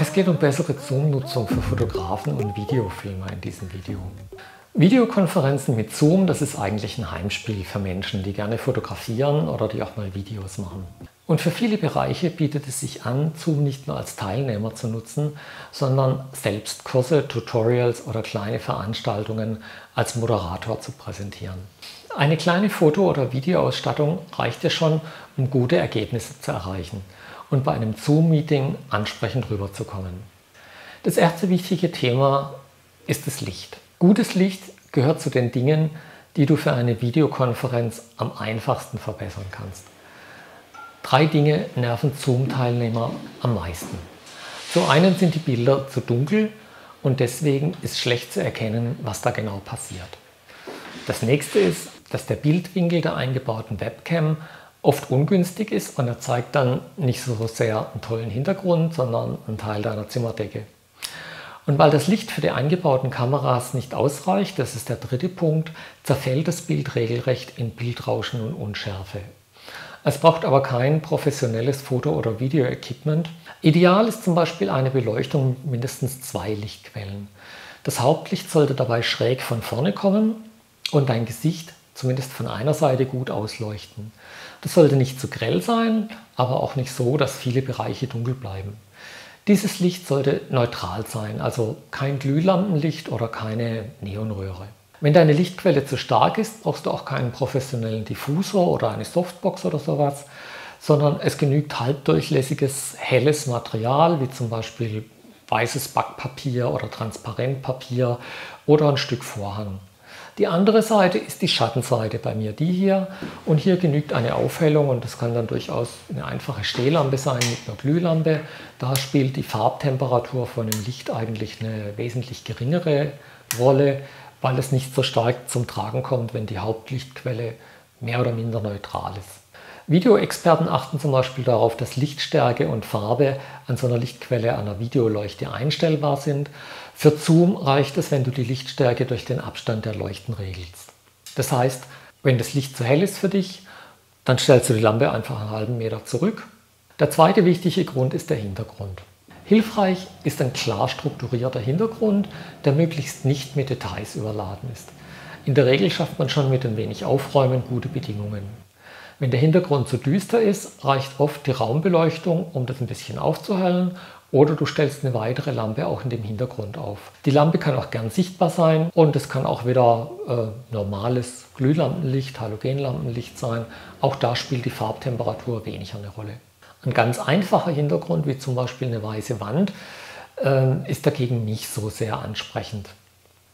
Es geht um bessere Zoom-Nutzung für Fotografen und Videofilmer in diesem Video. Videokonferenzen mit Zoom, das ist eigentlich ein Heimspiel für Menschen, die gerne fotografieren oder die auch mal Videos machen. Und für viele Bereiche bietet es sich an, Zoom nicht nur als Teilnehmer zu nutzen, sondern selbst Kurse, Tutorials oder kleine Veranstaltungen als Moderator zu präsentieren. Eine kleine Foto- oder Videoausstattung reicht ja schon, um gute Ergebnisse zu erreichen und bei einem Zoom-Meeting ansprechend rüberzukommen. Das erste wichtige Thema ist das Licht. Gutes Licht gehört zu den Dingen, die du für eine Videokonferenz am einfachsten verbessern kannst. 3 Dinge nerven Zoom-Teilnehmer am meisten. Zum einen sind die Bilder zu dunkel und deswegen ist schlecht zu erkennen, was da genau passiert. Das nächste ist, dass der Bildwinkel der eingebauten Webcam oft ungünstig ist und er zeigt dann nicht so sehr einen tollen Hintergrund, sondern einen Teil deiner Zimmerdecke. Und weil das Licht für die eingebauten Kameras nicht ausreicht, das ist der dritte Punkt, zerfällt das Bild regelrecht in Bildrauschen und Unschärfe. Es braucht aber kein professionelles Foto- oder Video-Equipment. Ideal ist zum Beispiel eine Beleuchtung mit mindestens 2 Lichtquellen. Das Hauptlicht sollte dabei schräg von vorne kommen und dein Gesicht zumindest von einer Seite gut ausleuchten. Das sollte nicht zu grell sein, aber auch nicht so, dass viele Bereiche dunkel bleiben. Dieses Licht sollte neutral sein, also kein Glühlampenlicht oder keine Neonröhre. Wenn deine Lichtquelle zu stark ist, brauchst du auch keinen professionellen Diffusor oder eine Softbox oder sowas, sondern es genügt halbdurchlässiges, helles Material, wie zum Beispiel weißes Backpapier oder Transparentpapier oder ein Stück Vorhang. Die andere Seite ist die Schattenseite, bei mir die hier, und hier genügt eine Aufhellung und das kann dann durchaus eine einfache Stehlampe sein mit einer Glühlampe. Da spielt die Farbtemperatur von dem Licht eigentlich eine wesentlich geringere Rolle, weil es nicht so stark zum Tragen kommt, wenn die Hauptlichtquelle mehr oder minder neutral ist. Videoexperten achten zum Beispiel darauf, dass Lichtstärke und Farbe an so einer Lichtquelle, an einer Videoleuchte einstellbar sind. Für Zoom reicht es, wenn du die Lichtstärke durch den Abstand der Leuchten regelst. Das heißt, wenn das Licht zu hell ist für dich, dann stellst du die Lampe einfach einen halben Meter zurück. Der zweite wichtige Grund ist der Hintergrund. Hilfreich ist ein klar strukturierter Hintergrund, der möglichst nicht mit Details überladen ist. In der Regel schafft man schon mit ein wenig Aufräumen gute Bedingungen. Wenn der Hintergrund zu düster ist, reicht oft die Raumbeleuchtung, um das ein bisschen aufzuhellen, oder du stellst eine weitere Lampe auch in dem Hintergrund auf. Die Lampe kann auch gern sichtbar sein und es kann auch wieder normales Glühlampenlicht, Halogenlampenlicht sein. Auch da spielt die Farbtemperatur weniger eine Rolle. Ein ganz einfacher Hintergrund, wie zum Beispiel eine weiße Wand, ist dagegen nicht so sehr ansprechend.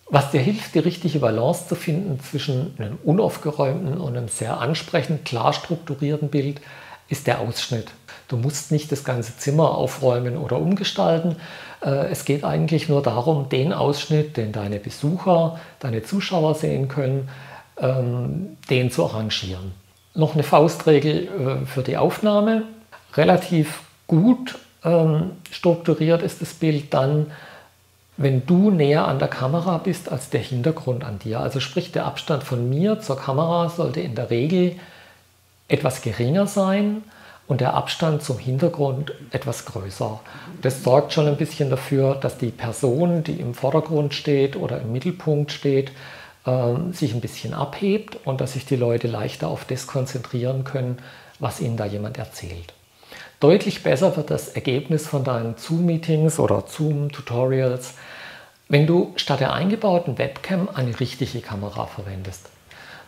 Was dir hilft, die richtige Balance zu finden zwischen einem unaufgeräumten und einem sehr ansprechend, klar strukturierten Bild, ist der Ausschnitt. Du musst nicht das ganze Zimmer aufräumen oder umgestalten. Es geht eigentlich nur darum, den Ausschnitt, den deine Besucher, deine Zuschauer sehen können, den zu arrangieren. Noch eine Faustregel für die Aufnahme. Relativ gut strukturiert ist das Bild dann, wenn du näher an der Kamera bist als der Hintergrund an dir. Also sprich, der Abstand von mir zur Kamera sollte in der Regel etwas geringer sein und der Abstand zum Hintergrund etwas größer. Das sorgt schon ein bisschen dafür, dass die Person, die im Vordergrund steht oder im Mittelpunkt steht, sich ein bisschen abhebt und dass sich die Leute leichter auf das konzentrieren können, was ihnen da jemand erzählt. Deutlich besser wird das Ergebnis von deinen Zoom-Meetings oder Zoom-Tutorials, wenn du statt der eingebauten Webcam eine richtige Kamera verwendest.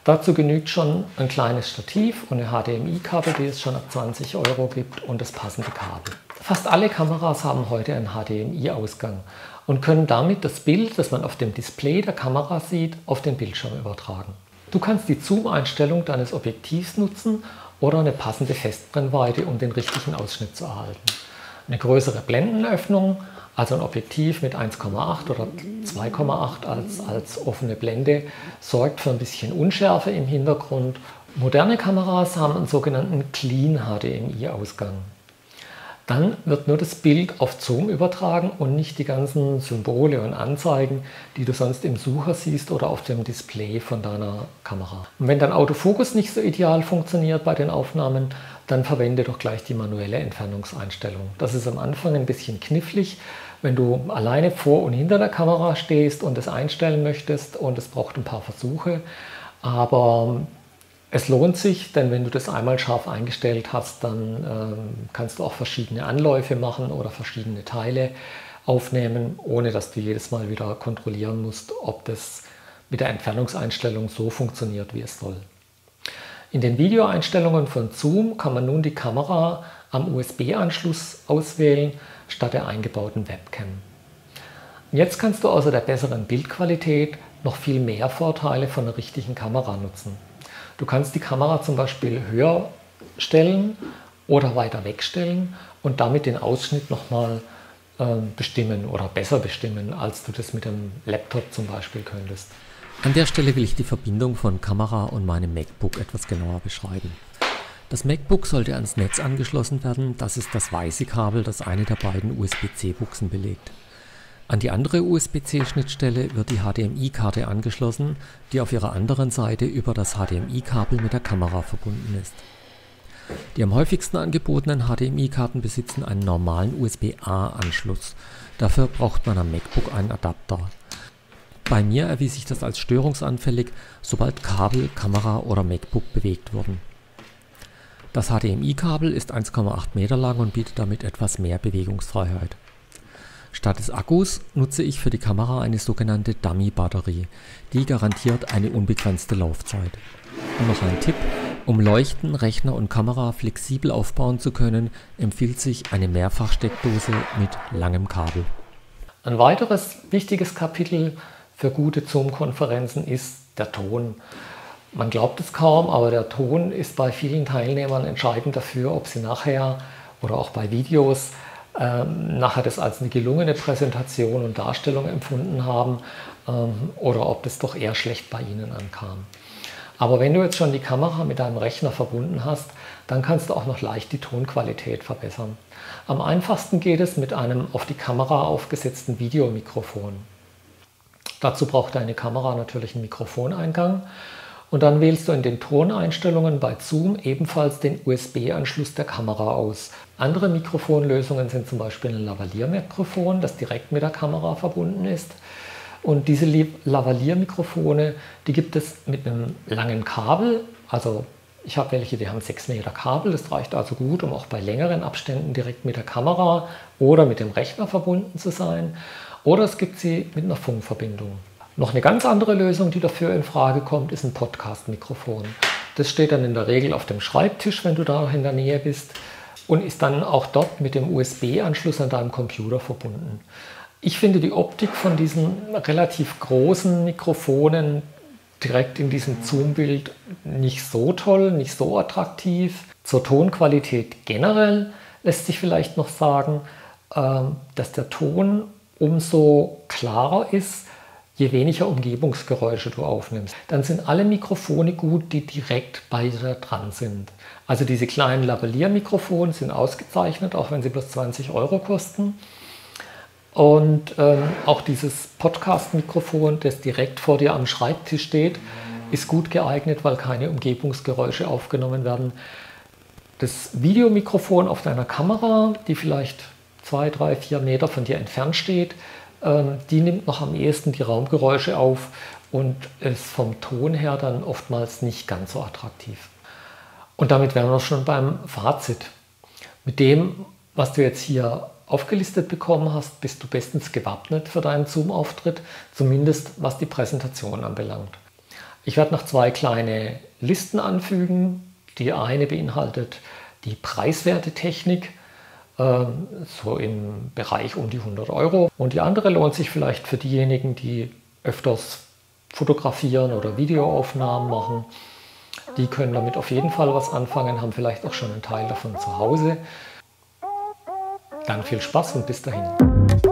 Dazu genügt schon ein kleines Stativ und eine HDMI-Karte, die es schon ab 20 € gibt, und das passende Kabel. Fast alle Kameras haben heute einen HDMI-Ausgang und können damit das Bild, das man auf dem Display der Kamera sieht, auf den Bildschirm übertragen. Du kannst die Zoom-Einstellung deines Objektivs nutzen oder eine passende Festbrennweite, um den richtigen Ausschnitt zu erhalten. Eine größere Blendenöffnung, also ein Objektiv mit 1,8 oder 2,8 als offene Blende, sorgt für ein bisschen Unschärfe im Hintergrund. Moderne Kameras haben einen sogenannten Clean HDMI-Ausgang. dann wird nur das Bild auf Zoom übertragen und nicht die ganzen Symbole und Anzeigen, die du sonst im Sucher siehst oder auf dem Display von deiner Kamera. Und wenn dein Autofokus nicht so ideal funktioniert bei den Aufnahmen, dann verwende doch gleich die manuelle Entfernungseinstellung. Das ist am Anfang ein bisschen knifflig, wenn du alleine vor und hinter der Kamera stehst und es einstellen möchtest, und es braucht ein paar Versuche, aber es lohnt sich, denn wenn du das einmal scharf eingestellt hast, dann kannst du auch verschiedene Anläufe machen oder verschiedene Teile aufnehmen, ohne dass du jedes Mal wieder kontrollieren musst, ob das mit der Entfernungseinstellung so funktioniert, wie es soll. In den Videoeinstellungen von Zoom kann man nun die Kamera am USB-Anschluss auswählen, statt der eingebauten Webcam. Jetzt kannst du außer der besseren Bildqualität noch viel mehr Vorteile von der richtigen Kamera nutzen. Du kannst die Kamera zum Beispiel höher stellen oder weiter wegstellen und damit den Ausschnitt nochmal bestimmen oder besser bestimmen, als du das mit dem Laptop zum Beispiel könntest. An der Stelle will ich die Verbindung von Kamera und meinem MacBook etwas genauer beschreiben. Das MacBook sollte ans Netz angeschlossen werden. Das ist das weiße Kabel, das eine der beiden USB-C-Buchsen belegt. An die andere USB-C-Schnittstelle wird die HDMI-Karte angeschlossen, die auf ihrer anderen Seite über das HDMI-Kabel mit der Kamera verbunden ist. Die am häufigsten angebotenen HDMI-Karten besitzen einen normalen USB-A-Anschluss. Dafür braucht man am MacBook einen Adapter. Bei mir erwies sich das als störungsanfällig, sobald Kabel, Kamera oder MacBook bewegt wurden. Das HDMI-Kabel ist 1,8 Meter lang und bietet damit etwas mehr Bewegungsfreiheit. Statt des Akkus nutze ich für die Kamera eine sogenannte Dummy-Batterie. Die garantiert eine unbegrenzte Laufzeit. Und noch ein Tipp: Um Leuchten, Rechner und Kamera flexibel aufbauen zu können, empfiehlt sich eine Mehrfachsteckdose mit langem Kabel. Ein weiteres wichtiges Kapitel für gute Zoom-Konferenzen ist der Ton. Man glaubt es kaum, aber der Ton ist bei vielen Teilnehmern entscheidend dafür, ob sie nachher oder auch bei Videos nachher das als eine gelungene Präsentation und Darstellung empfunden haben oder ob das doch eher schlecht bei ihnen ankam. Aber wenn du jetzt schon die Kamera mit deinem Rechner verbunden hast, dann kannst du auch noch leicht die Tonqualität verbessern. Am einfachsten geht es mit einem auf die Kamera aufgesetzten Videomikrofon. Dazu braucht deine Kamera natürlich einen Mikrofoneingang. Und dann wählst du in den Toneinstellungen bei Zoom ebenfalls den USB-Anschluss der Kamera aus. Andere Mikrofonlösungen sind zum Beispiel ein Lavalier-Mikrofon, das direkt mit der Kamera verbunden ist. Und diese Lavalier-Mikrofone, die gibt es mit einem langen Kabel. Also ich habe welche, die haben 6 Meter Kabel. Das reicht also gut, um auch bei längeren Abständen direkt mit der Kamera oder mit dem Rechner verbunden zu sein. Oder es gibt sie mit einer Funkverbindung. Noch eine ganz andere Lösung, die dafür in Frage kommt, ist ein Podcast-Mikrofon. Das steht dann in der Regel auf dem Schreibtisch, wenn du da in der Nähe bist, und ist dann auch dort mit dem USB-Anschluss an deinem Computer verbunden. Ich finde die Optik von diesen relativ großen Mikrofonen direkt in diesem Zoom-Bild nicht so toll, nicht so attraktiv. Zur Tonqualität generell lässt sich vielleicht noch sagen, dass der Ton umso klarer ist, je weniger Umgebungsgeräusche du aufnimmst. Dann sind alle Mikrofone gut, die direkt bei dir dran sind. Also diese kleinen Lavalier-Mikrofone sind ausgezeichnet, auch wenn sie bloß 20 € kosten. Und auch dieses Podcast-Mikrofon, das direkt vor dir am Schreibtisch steht, ist gut geeignet, weil keine Umgebungsgeräusche aufgenommen werden. Das Videomikrofon auf deiner Kamera, die vielleicht 2, 3, 4 Meter von dir entfernt steht, die nimmt noch am ehesten die Raumgeräusche auf und ist vom Ton her dann oftmals nicht ganz so attraktiv. Und damit wären wir schon beim Fazit. Mit dem, was du jetzt hier aufgelistet bekommen hast, bist du bestens gewappnet für deinen Zoom-Auftritt, zumindest was die Präsentation anbelangt. Ich werde noch 2 kleine Listen anfügen. Die eine beinhaltet die preiswerte Technik, so im Bereich um die 100 €. Und die andere lohnt sich vielleicht für diejenigen, die öfters fotografieren oder Videoaufnahmen machen. Die können damit auf jeden Fall was anfangen, haben vielleicht auch schon einen Teil davon zu Hause. Dann viel Spaß und bis dahin.